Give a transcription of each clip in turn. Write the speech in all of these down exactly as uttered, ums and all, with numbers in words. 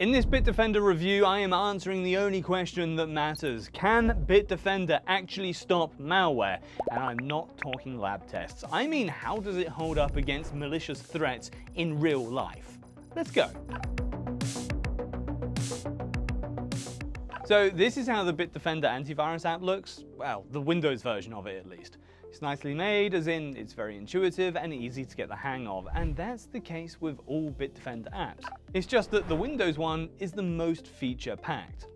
In this Bitdefender review, I am answering the only question that matters. Can Bitdefender actually stop malware? And I'm not talking lab tests. I mean, how does it hold up against malicious threats in real life? Let's go. So this is how the Bitdefender antivirus app looks. Well, the Windows version of it at least. It's nicely made, as in it's very intuitive and easy to get the hang of, and that's the case with all Bitdefender apps. It's just that the Windows one is the most feature-packed.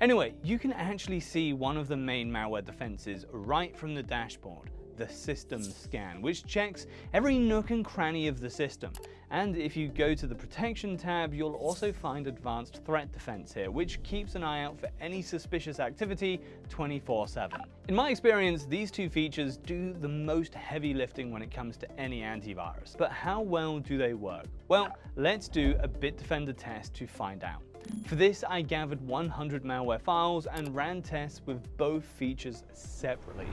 Anyway, you can actually see one of the main malware defenses right from the dashboard, the system scan, which checks every nook and cranny of the system. And if you go to the protection tab, you'll also find advanced threat defense here, which keeps an eye out for any suspicious activity twenty-four seven. In my experience, these two features do the most heavy lifting when it comes to any antivirus. But how well do they work? Well, let's do a Bitdefender test to find out. For this, I gathered one hundred malware files and ran tests with both features separately.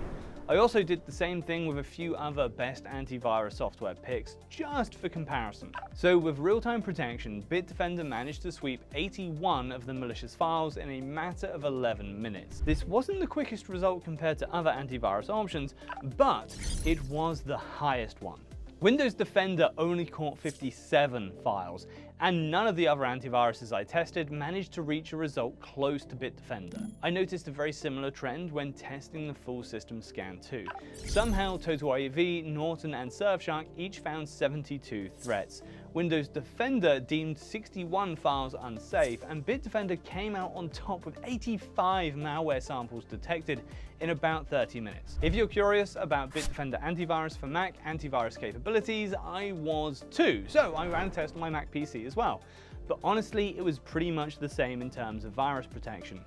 I also did the same thing with a few other best antivirus software picks, just for comparison. So with real-time protection, Bitdefender managed to sweep eighty-one of the malicious files in a matter of eleven minutes. This wasn't the quickest result compared to other antivirus options, but it was the highest one. Windows Defender only caught fifty-seven files, and none of the other antiviruses I tested managed to reach a result close to Bitdefender. I noticed a very similar trend when testing the full system scan too. Somehow TotalAV, Norton and Surfshark each found seventy-two threats. Windows Defender deemed sixty-one files unsafe, and Bitdefender came out on top with eighty-five malware samples detected in about thirty minutes. If you're curious about Bitdefender antivirus for Mac antivirus capabilities, I was too, so I ran a test on my Mac P C as well. But honestly, it was pretty much the same in terms of virus protection.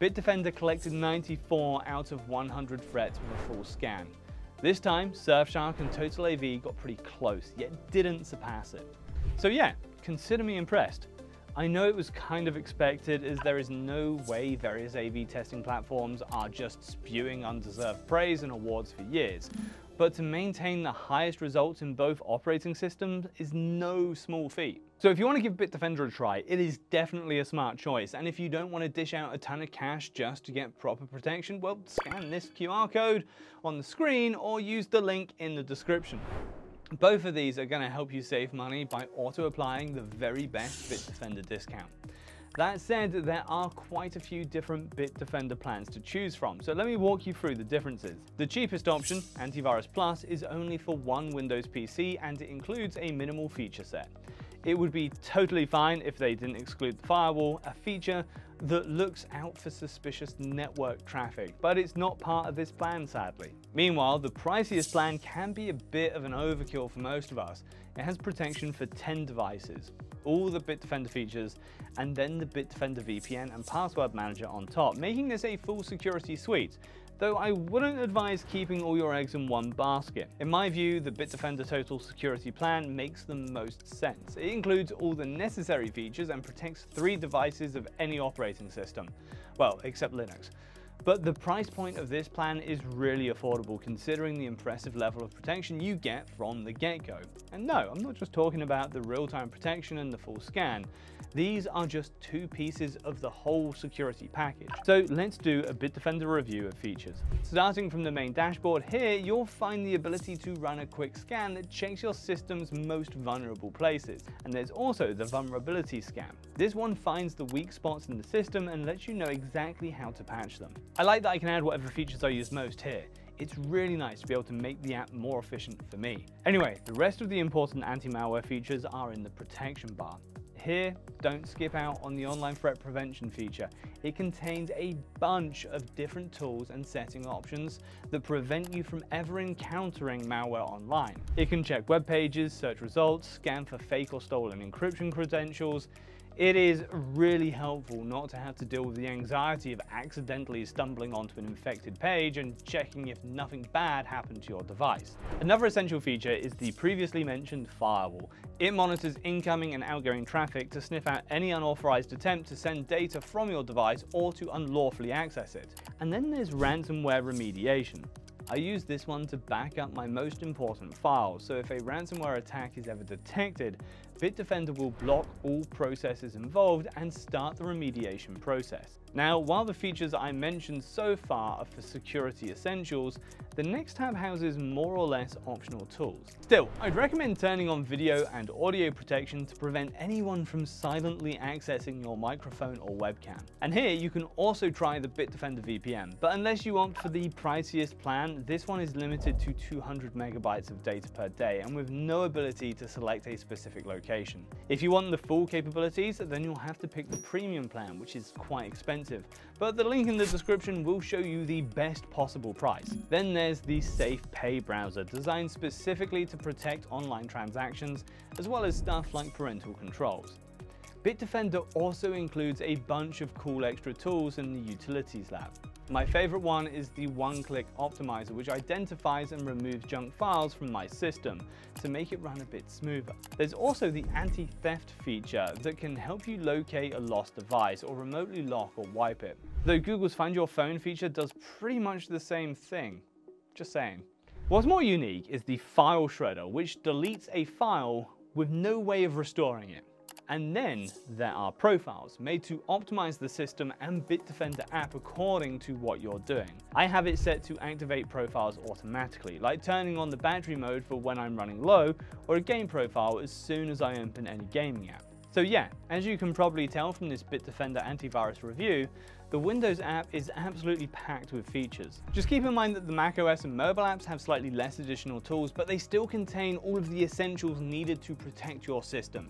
Bitdefender collected ninety-four out of one hundred threats with a full scan. This time, Surfshark and TotalAV got pretty close, yet didn't surpass it. So yeah, consider me impressed. I know it was kind of expected, as there is no way various A V testing platforms are just spewing undeserved praise and awards for years. But to maintain the highest results in both operating systems is no small feat. So if you want to give Bitdefender a try, it is definitely a smart choice. And if you don't want to dish out a ton of cash just to get proper protection, well, scan this Q R code on the screen or use the link in the description. Both of these are going to help you save money by auto-applying the very best Bitdefender discount. That said, there are quite a few different Bitdefender plans to choose from, so let me walk you through the differences. The cheapest option, Antivirus Plus, is only for one Windows P C and it includes a minimal feature set. It would be totally fine if they didn't exclude the firewall, a feature that looks out for suspicious network traffic, but it's not part of this plan, sadly. Meanwhile, the priciest plan can be a bit of an overkill for most of us. It has protection for ten devices, all the Bitdefender features, and then the Bitdefender V P N and password manager on top, making this a full security suite. Though I wouldn't advise keeping all your eggs in one basket. In my view, the Bitdefender Total Security Plan makes the most sense. It includes all the necessary features and protects three devices of any operating system. Well, except Linux. But the price point of this plan is really affordable considering the impressive level of protection you get from the get-go. And no, I'm not just talking about the real-time protection and the full scan. These are just two pieces of the whole security package. So let's do a Bitdefender review of features. Starting from the main dashboard here, you'll find the ability to run a quick scan that checks your system's most vulnerable places. And there's also the vulnerability scan. This one finds the weak spots in the system and lets you know exactly how to patch them. I like that I can add whatever features I use most here. It's really nice to be able to make the app more efficient for me. Anyway, the rest of the important anti-malware features are in the protection bar. Here, don't skip out on the online threat prevention feature. It contains a bunch of different tools and setting options that prevent you from ever encountering malware online. It can check web pages, search results, scan for fake or stolen encryption credentials. It is really helpful not to have to deal with the anxiety of accidentally stumbling onto an infected page and checking if nothing bad happened to your device. Another essential feature is the previously mentioned firewall. It monitors incoming and outgoing traffic to sniff out any unauthorized attempt to send data from your device or to unlawfully access it. And then there's ransomware remediation. I use this one to back up my most important files, so if a ransomware attack is ever detected, Bitdefender will block all processes involved and start the remediation process. Now, while the features I mentioned so far are for security essentials, the next tab houses more or less optional tools. Still, I'd recommend turning on video and audio protection to prevent anyone from silently accessing your microphone or webcam. And here you can also try the Bitdefender V P N, but unless you opt for the priciest plan, this one is limited to two hundred megabytes of data per day and with no ability to select a specific location. If you want the full capabilities, then you'll have to pick the premium plan, which is quite expensive, but the link in the description will show you the best possible price. Then there's the SafePay browser, designed specifically to protect online transactions, as well as stuff like parental controls. Bitdefender also includes a bunch of cool extra tools in the Utilities Lab. My favorite one is the one-click optimizer, which identifies and removes junk files from my system to make it run a bit smoother. There's also the anti-theft feature that can help you locate a lost device or remotely lock or wipe it. Though Google's Find Your Phone feature does pretty much the same thing. Just saying. What's more unique is the file shredder, which deletes a file with no way of restoring it. And then there are profiles, made to optimize the system and Bitdefender app according to what you're doing. I have it set to activate profiles automatically, like turning on the battery mode for when I'm running low, or a game profile as soon as I open any gaming app. So yeah, as you can probably tell from this Bitdefender antivirus review, the Windows app is absolutely packed with features. Just keep in mind that the macOS and mobile apps have slightly less additional tools, but they still contain all of the essentials needed to protect your system.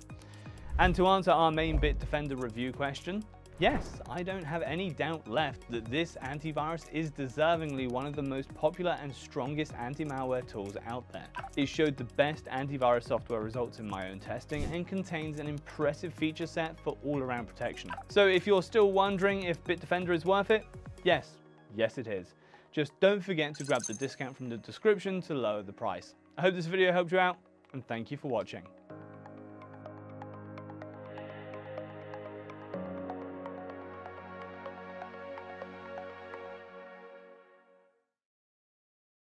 And to answer our main Bitdefender review question, yes, I don't have any doubt left that this antivirus is deservingly one of the most popular and strongest anti-malware tools out there. It showed the best antivirus software results in my own testing and contains an impressive feature set for all-around protection. So if you're still wondering if Bitdefender is worth it, yes, yes it is. Just don't forget to grab the discount from the description to lower the price. I hope this video helped you out, and thank you for watching.